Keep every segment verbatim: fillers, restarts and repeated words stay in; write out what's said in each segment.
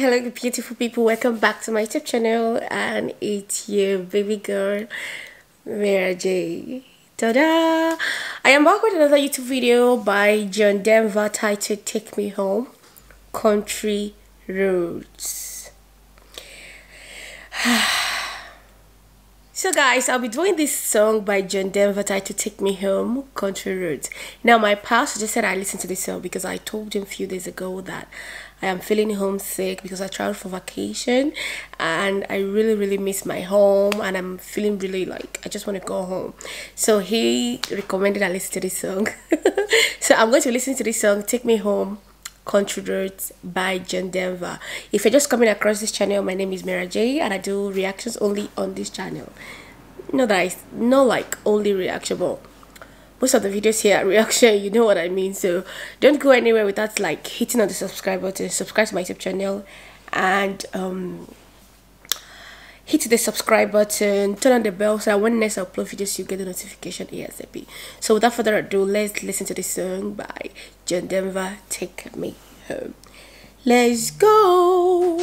Hello beautiful people, welcome back to my YouTube channel. And it's your baby girl Mira J. Tada! I am back with another YouTube video by John Denver titled Take Me Home, Country Roads. So guys, I'll be doing this song by John Denver titled Take Me Home, Country Roads. Now my pastor just said I listen to this song because I told him a few days ago that I am feeling homesick because I traveled for vacation and I really really miss my home and I'm feeling really like I just want to go home. So he recommended I listen to this song. So I'm going to listen to this song, Take Me Home, Country Roads by John Denver. If you're just coming across this channel, my name is Mira J and I do reactions only on this channel. No guys, no like only reactionable. Most of the videos here are reaction, you know what I mean. So don't go anywhere without like hitting on the subscribe button. Subscribe to my YouTube channel and um hit the subscribe button, turn on the bell so that when next I upload videos you get the notification ASAP. So without further ado, let's listen to this song by John Denver, Take Me Home. Let's go.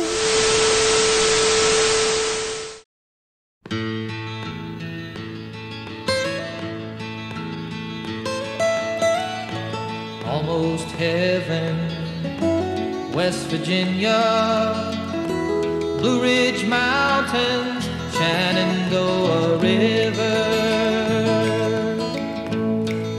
Almost heaven, West Virginia, Blue Ridge Mountains, Shenandoah River.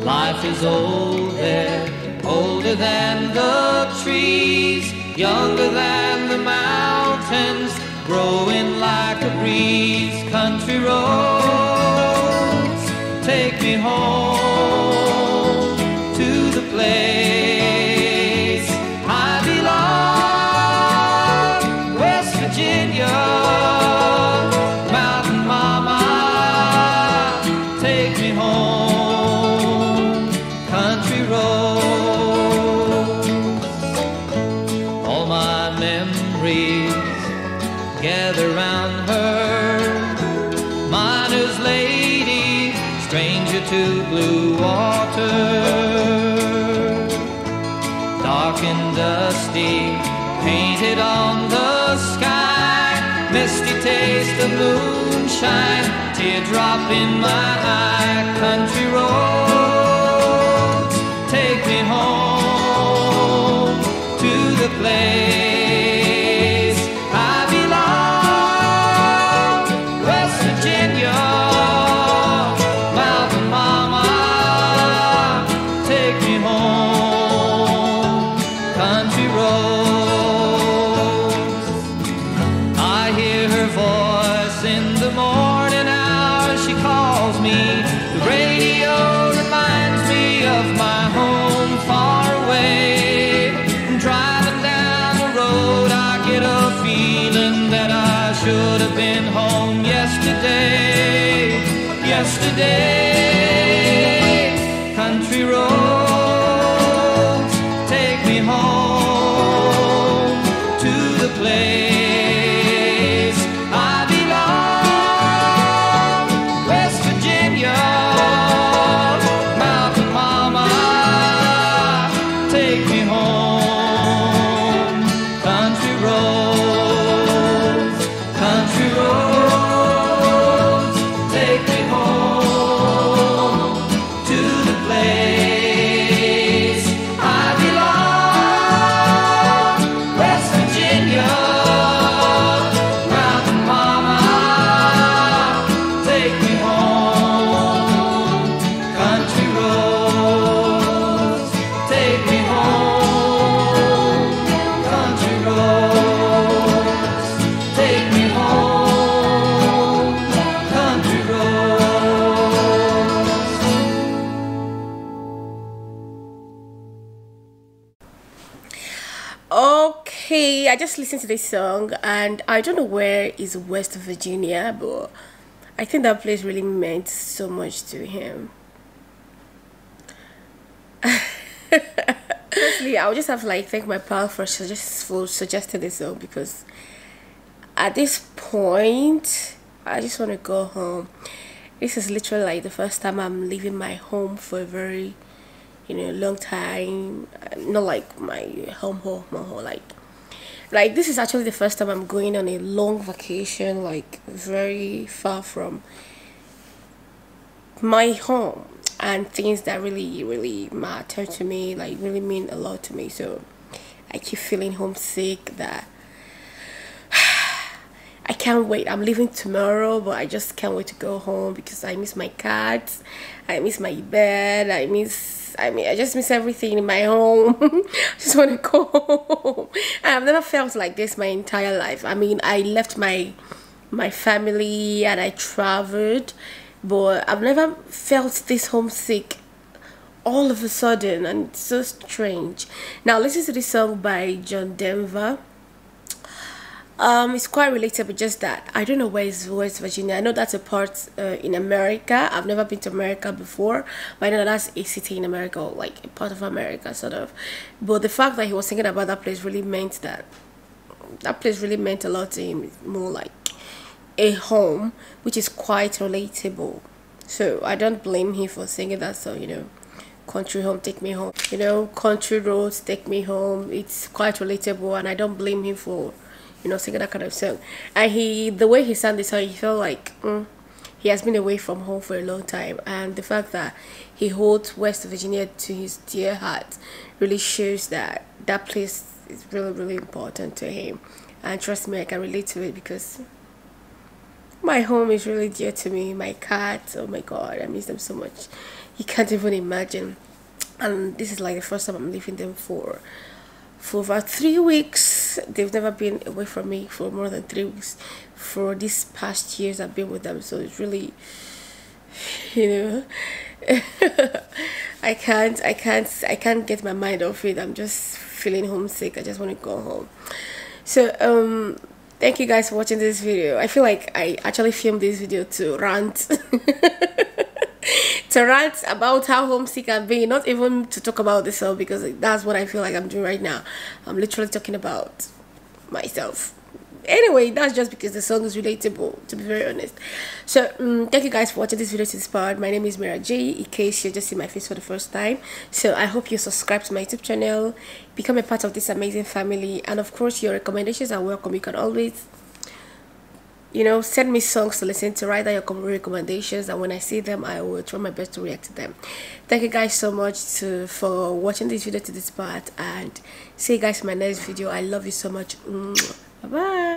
Life is old there, older than the trees, younger than the mountains, growing like a breeze. Country roads, take me home to the place. Gather round her, miner's lady, stranger to blue water. Dark and dusty, painted on the sky, misty taste of moonshine, teardrop in my eye. Country roads, take me home to the place. Yesterday, country roads, take me home to the place I belong. West Virginia, mountain mama, take me home. Country roads, country roads, okay. I just listened to this song and I don't know where is West Virginia, but I think that place really meant so much to him. Firstly, I would just have to like thank my pal for, suggest for suggesting this song, because at this point I just want to go home. This is literally like the first time I'm leaving my home for a very you know long time. Not like my home home, home like Like, this is actually the first time I'm going on a long vacation, like very far from my home, and things that really really matter to me, like really mean a lot to me. So I keep feeling homesick, that I can't wait. I'm leaving tomorrow, but I just can't wait to go home because I miss my cats, I miss my bed, I miss, I mean, I just miss everything in my home. I just want to go home. I've never felt like this my entire life. I mean, I left my my family and I traveled, but I've never felt this homesick all of a sudden, and it's so strange. Now listen to this song by John Denver. Um, it's quite relatable, but just that I don't know where is West Virginia. I know that's a part uh, in America. I've never been to America before, but I know that's a city in America, or like a part of America, sort of. But the fact that he was thinking about that place really meant that that place really meant a lot to him. It's more like a home, which is quite relatable. So I don't blame him for singing that song, you know. Country home, take me home. You know, country roads, take me home. It's quite relatable, and I don't blame him for, you know, singing that kind of song. And he, the way he sang this song, he felt like mm, he has been away from home for a long time, and the fact that he holds West Virginia to his dear heart really shows that that place is really, really important to him. And trust me, I can relate to it because my home is really dear to me. My cats, oh my God, I miss them so much. You can't even imagine. And this is like the first time I'm leaving them for for about three weeks. They've never been away from me for more than three weeks for these past years I've been with them. So it's really, you know, I can't I can't I can't get my mind off it. I'm just feeling homesick. I just want to go home. So um thank you guys for watching this video. I feel like I actually filmed this video to rant to rant about how homesick I've been, not even to talk about this all, because that's what I feel like I'm doing right now. I'm literally talking about myself. Anyway, that's just because the song is relatable, to be very honest. So um, thank you guys for watching this video. It's inspired. My name is Mira J, in case you just see my face for the first time. So I hope you subscribe to my YouTube channel, become a part of this amazing family, and of course your recommendations are welcome. You can always, you know, send me songs to listen to, write down your recommendations, and when I see them, I will try my best to react to them. Thank you guys so much to, for watching this video to this part, and see you guys in my next video. I love you so much. Bye-bye.